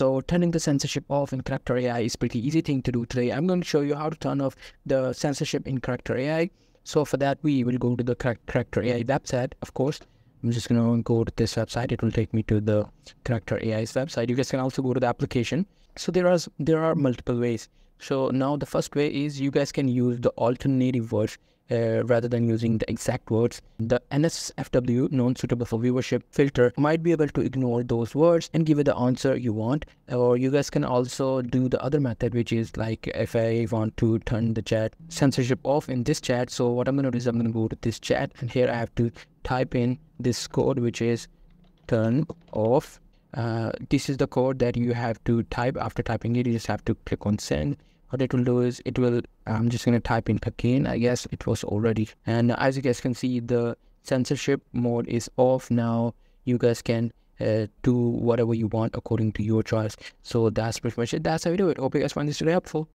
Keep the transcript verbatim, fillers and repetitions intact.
So turning the censorship off in Character A I is pretty easy thing to do today. I'm going to show you how to turn off the censorship in Character A I. So for that, we will go to the Character A I website, of course. I'm just going to go to this website. It will take me to the Character A I's website. You guys can also go to the application. So there are, there are multiple ways. So now the first way is you guys can use the alternative words uh, rather than using the exact words. The N S F W, non-suitable for viewership filter, might be able to ignore those words and give you the answer you want. Or you guys can also do the other method, which is like if I want to turn the chat censorship off in this chat. So what I'm going to do is I'm going to go to this chat, and here I have to type in this code, which is turn off. Uh, this is the code that you have to type. After typing it, you just have to click on send. What it will do is it will, I'm just going to type in again, I guess it was already. And as you guys can see, the censorship mode is off. Now you guys can uh, do whatever you want according to your choice. So that's pretty much it. That's how we do it. Hope you guys find this today helpful.